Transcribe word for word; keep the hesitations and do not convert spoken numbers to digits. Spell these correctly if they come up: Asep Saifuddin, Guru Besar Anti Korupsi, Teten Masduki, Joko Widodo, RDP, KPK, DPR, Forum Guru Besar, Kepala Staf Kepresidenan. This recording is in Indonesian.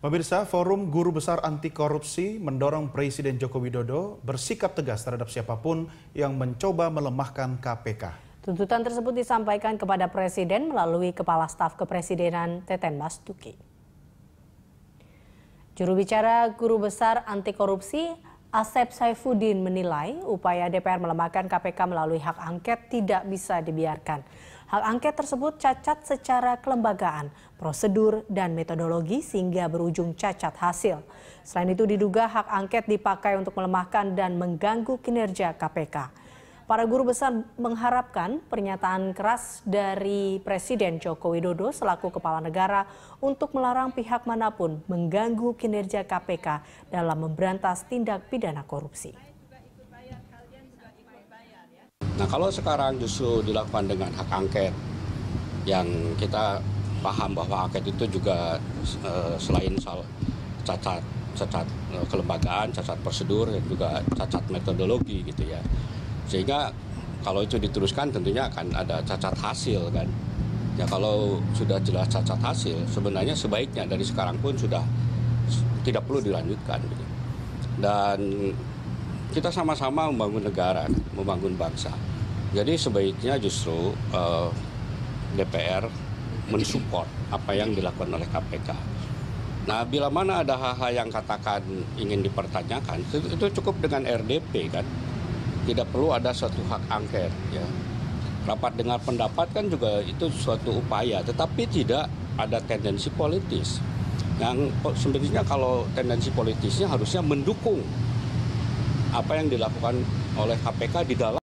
Pemirsa, Forum Guru Besar Anti Korupsi mendorong Presiden Joko Widodo bersikap tegas terhadap siapapun yang mencoba melemahkan K P K. Tuntutan tersebut disampaikan kepada Presiden melalui Kepala Staf Kepresidenan Teten Masduki. Juru bicara Guru Besar Anti Korupsi Asep Saifuddin menilai upaya D P R melemahkan K P K melalui hak angket tidak bisa dibiarkan. Hak angket tersebut cacat secara kelembagaan, prosedur, dan metodologi sehingga berujung cacat hasil. Selain itu diduga hak angket dipakai untuk melemahkan dan mengganggu kinerja K P K. Para guru besar mengharapkan pernyataan keras dari Presiden Joko Widodo selaku kepala negara untuk melarang pihak manapun mengganggu kinerja K P K dalam memberantas tindak pidana korupsi. Nah, kalau sekarang justru dilakukan dengan hak angket yang kita paham bahwa angket itu juga e, selain soal cacat, cacat kelembagaan, cacat prosedur, dan juga cacat metodologi gitu ya. Sehingga kalau itu diteruskan tentunya akan ada cacat hasil kan. Ya kalau sudah jelas cacat hasil sebenarnya sebaiknya dari sekarang pun sudah tidak perlu dilanjutkan gitu. Dan kita sama-sama membangun negara, membangun bangsa. Jadi sebaiknya justru eh, D P R mensupport apa yang dilakukan oleh K P K. Nah, bila mana ada hal-hal yang katakan ingin dipertanyakan, itu cukup dengan R D P kan. Tidak perlu ada suatu hak angket ya. Rapat dengar pendapat kan juga itu suatu upaya, tetapi tidak ada tendensi politis. Yang sebenarnya kalau tendensi politisnya harusnya mendukung apa yang dilakukan oleh K P K di dalam